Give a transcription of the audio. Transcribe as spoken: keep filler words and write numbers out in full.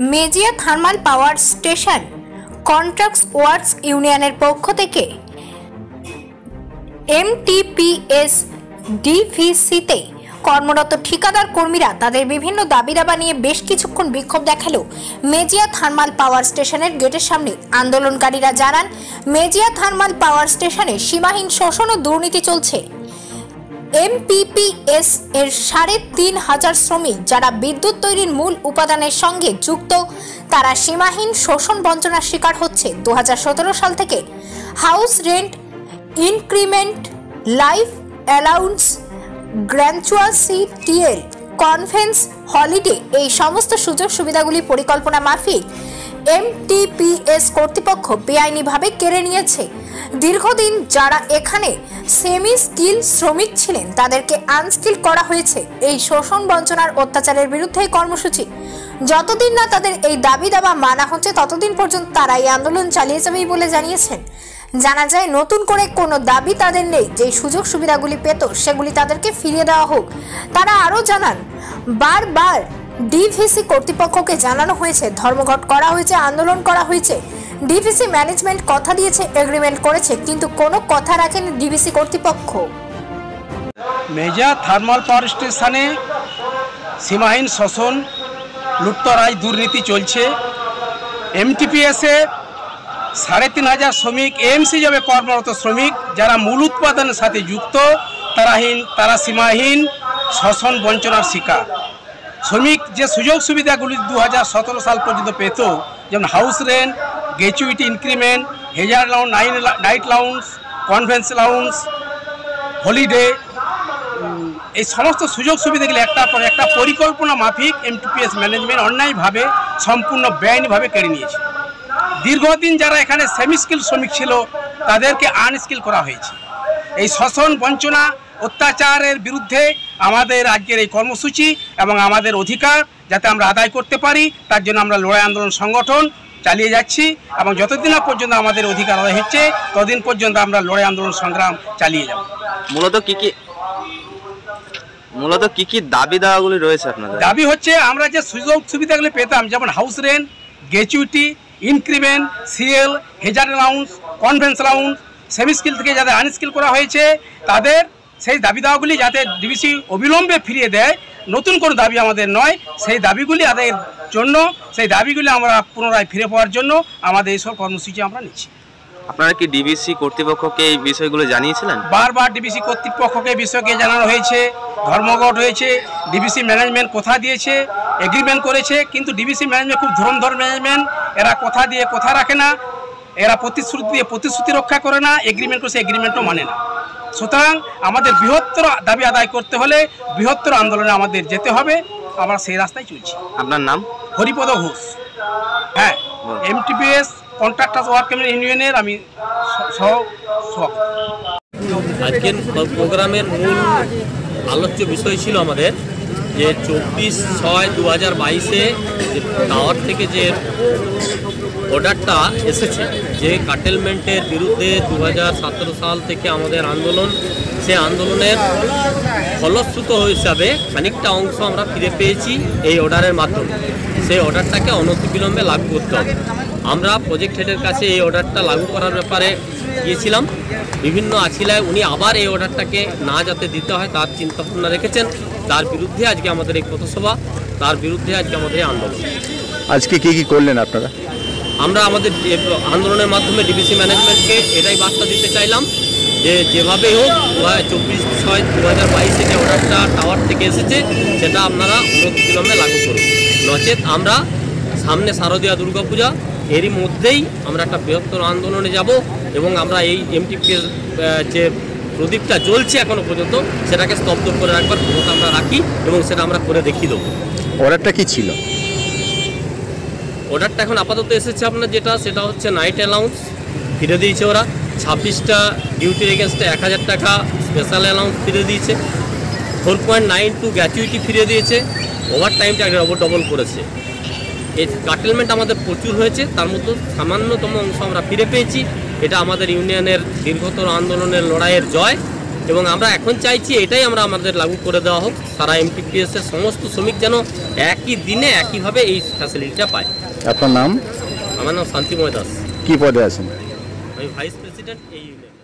Mejia thermal power station contracts works union पक्ष थेके एमटीपीएस ডিভিসিতে কর্মরত ঠিকাদার কর্মীরা তাদের বিভিন্ন দাবি দাবা নিয়ে বেশ কিছুক্ষণ বিক্ষোভ দেখালো মেজিয়া থার্মাল পাওয়ার স্টেশনের গেটের সামনে। আন্দোলনকারীরা জানান, মেজিয়া থার্মাল পাওয়ার স্টেশনে সীমাহীন শোষণ ও দুর্নীতি চলছে। এমপিপিএস এর সাড়ে তিন হাজার শ্রমিক যারা বিদ্যুৎ তৈরির মূল উপাদানের সঙ্গে যুক্ত, তারা সীমাহীন শোষণ বঞ্চনার শিকার হচ্ছে। দু হাজার সতেরো সাল থেকে house rent increment, life allowance, gratuity, TL, conference, holiday এই সমস্ত সুযোগ সুবিধাগুলি পরিকল্পনা মাফিক এমটিপিএস কর্তৃপক্ষ বেআইনিভাবে কেড়ে নিয়েছে। দীর্ঘদিন যারা এখানে সেমি স্কিল শ্রমিক ছিলেন তাদেরকে আনস্কিল করা হয়েছে। এই শোষণ, বঞ্চনার, অত্যাচারের বিরুদ্ধে কর্মসূচি। যতদিন না তাদের এই দাবি দাবা মানা হচ্ছে ততদিন পর্যন্ত তারা এই আন্দোলন চালিয়ে যাবেই বলে জানিয়েছেন। জানা যায়, নতুন করে কোনো দাবি তাদের নেই। যেই সুযোগ সুবিধাগুলি পেত সেগুলি তাদেরকে ফিরিয়ে দেওয়া হোক। তারা আরও জানান, বারবার ডিভিসি কর্তৃপক্ষকে জানানো হয়েছে, ধর্মঘট করা হয়েছে, আন্দোলন করা হয়েছে। ডিভিসি ম্যানেজমেন্ট কথা দিয়েছে, এগ্রিমেন্ট করেছে, কিন্তু কোনো কথা রাখেনি ডিভিসি কর্তৃপক্ষ। মেজা থার্মাল পাওয়ার স্টেশনে সীমাহীন শোষণ, লুটতরাজ, দুর্নীতি চলছে। এমটিপিএসে সাড়ে তিন হাজার শ্রমিক, এএমসি জবে কর্মরত শ্রমিক যারা মূল উৎপাদনের সাথে যুক্ত, তারাহীন তারা সীমাহীন শোষণ বঞ্চনার শিকার। শ্রমিক যে সুযোগ সুবিধাগুলি দু হাজার সতেরো সাল পর্যন্ত পেত, যেমন house rent, gratuity increment, hazard allowance, nine night allowance, conference allowance, holiday, এই সমস্ত সুযোগ সুবিধাগুলি একটার পর একটা পরিকল্পনা মাফিক এমটিপিএস ম্যানেজমেন্ট অন্যায়ভাবে, সম্পূর্ণ বেআইনিভাবে কেড়ে নিয়েছে। দীর্ঘদিন যারা এখানে সেমি স্কিল শ্রমিক ছিল তাদেরকে আনস্কিল করা হয়েছে। এই শোষণ, বঞ্চনা, অত্যাচারের বিরুদ্ধে আমাদের আজকের এই কর্মসূচি এবং আমাদের অধিকার যাতে আমরা আদায় করতে পারি তার জন্য আমরা লড়াই আন্দোলন সংগঠন চালিয়ে যাচ্ছি এবং যতদিন না পর্যন্ত আমাদের অধিকার আদায় হচ্ছে ততদিন পর্যন্ত আমরা লড়াই আন্দোলন সংগ্রাম চালিয়ে যাব। মূলত কী কী মূলত কী কী দাবি দাওয়াগুলি রয়েছে আপনাদের? দাবি হচ্ছে আমরা যে সুযোগ সুবিধাগুলি পেতাম, যেমন house rent, gratuity increment, CL, hazard allowance, conference allowance, semi skill থেকে যাদের আনস্কিল করা হয়েছে তাদের সেই দাবি দাওয়াগুলি যাতে ডিভিসি অবিলম্বে ফিরিয়ে দেয়। নতুন কোনো দাবি আমাদের নয়, সেই দাবিগুলি আদায়ের জন্য, সেই দাবিগুলি আমরা পুনরায় ফিরে পাওয়ার জন্য আমাদের এইসব কর্মসূচি আমরা নিচ্ছি। আপনারা কি ডিভিসি কর্তৃপক্ষকে এই বিষয়গুলো জানিয়েছিলেন? বারবার ডিভিসি কর্তৃপক্ষকে বিষয়কে জানানো হয়েছে, ধর্মঘট হয়েছে, ডিভিসি ম্যানেজমেন্ট কথা দিয়েছে, এগ্রিমেন্ট করেছে, কিন্তু ডিভিসি ম্যানেজমেন্ট খুব ধরমধর ম্যানেজমেন্ট। এরা কথা দিয়ে কথা রাখে না, এরা প্রতিশ্রুতি দিয়ে প্রতিশ্রুতি রক্ষা করে না, এগ্রিমেন্ট করে সে এগ্রিমেন্টও মানে না। সুতরাং আমাদের বৃহত্তর দাবি আদায় করতে হলে বৃহত্তর আন্দোলনে আমাদের যেতে হবে। আমরা সেই রাস্তায় চলছি। আপনার নাম? হরিপদ ঘোষ। হ্যাঁ, এমটিপিএস কন্ট্রাক্টরস ওয়ার্কার ইউনিয়নের আমি সহ সহ আজকের প্রোগ্রামের মূল আলোচ্য বিষয় ছিল আমাদের যে চব্বিশ ছয় দু হাজার বাইশে যে টাওয়ার থেকে যে অর্ডারটা এসেছে যে কার্টেলমেন্টের বিরুদ্ধে দু হাজার সতেরো সাল থেকে আমাদের আন্দোলন, সে আন্দোলনের ফলশ্রুত হিসাবে খানিকটা অংশ আমরা ফিরে পেয়েছি এই অর্ডারের মাধ্যমে। সেই অর্ডারটাকে অনতিবিলম্বে লাগু করতে হবে। আমরা প্রজেক্ট হেডের কাছে এই অর্ডারটা লাগু করার ব্যাপারে গিয়েছিলাম। বিভিন্ন আছিলায় উনি আবার এই অর্ডারটাকে না যাতে দিতে হয় তার চিন্তাভাবনা রেখেছেন। তার বিরুদ্ধে আজকে আমাদের এই পথসভা, তার বিরুদ্ধে আজকে আমাদের এই আন্দোলন। আজকে কী কী করলেন আপনারা? আমরা আমাদের আন্দোলনের মাধ্যমে ডিভিসি ম্যানেজমেন্টকে এটাই বার্তা দিতে চাইলাম যে যেভাবে হোক চব্বিশ ছয় দু হাজার বাইশে যে অর্ডারটা টাওয়ার থেকে এসেছে সেটা আপনারা অনতিবিলম্বে লাগু করুন। নচেত আমরা সামনে শারদীয়া দুর্গাপূজা, এরই মধ্যেই আমরা একটা বৃহত্তর আন্দোলনে যাব এবং আমরা এই এমটিপিএস যে প্রদীপটা জ্বলছে এখনো পর্যন্ত সেটাকে স্তব্ধ করে রাখবার ক্ষমতা আমরা রাখি এবং সেটা আমরা করে দেখিয়ে দেবো। অর্ডারটা কী ছিল? অর্ডারটা এখন আপাতত এসেছে আপনার যেটা, সেটা হচ্ছে নাইট অ্যালাউন্স ফিরে দিয়েছে ওরা, ছাব্বিশটা ডিউটির এগেনস্টে এক হাজার টাকা স্পেশাল অ্যালাউন্স ফিরে দিয়েছে, four point nine two gratuity ফিরে দিয়েছে, ওভার টাইমটা ডবল করেছে। এই কার্টেলমেন্ট আমাদের প্রচুর হয়েছে, তার মধ্যে সামান্যতম অংশ আমরা ফিরে পেয়েছি। এটা আমাদের ইউনিয়নের দীর্ঘতর আন্দোলনের লড়াইয়ের জয়। এবং আমরা এখন চাইছি এটাই আমরা আমাদের লাগু করে দেওয়া হোক, সারা এমটিপিএস এর সমস্ত শ্রমিক যেন একই দিনে একইভাবে এই ফ্যাসিলিটিটা পায়। আপনার নাম? আমার নাম শান্তিময় দাস। কি পদে আছেন? আমি ভাইস প্রেসিডেন্ট এই ইউনিয়ন।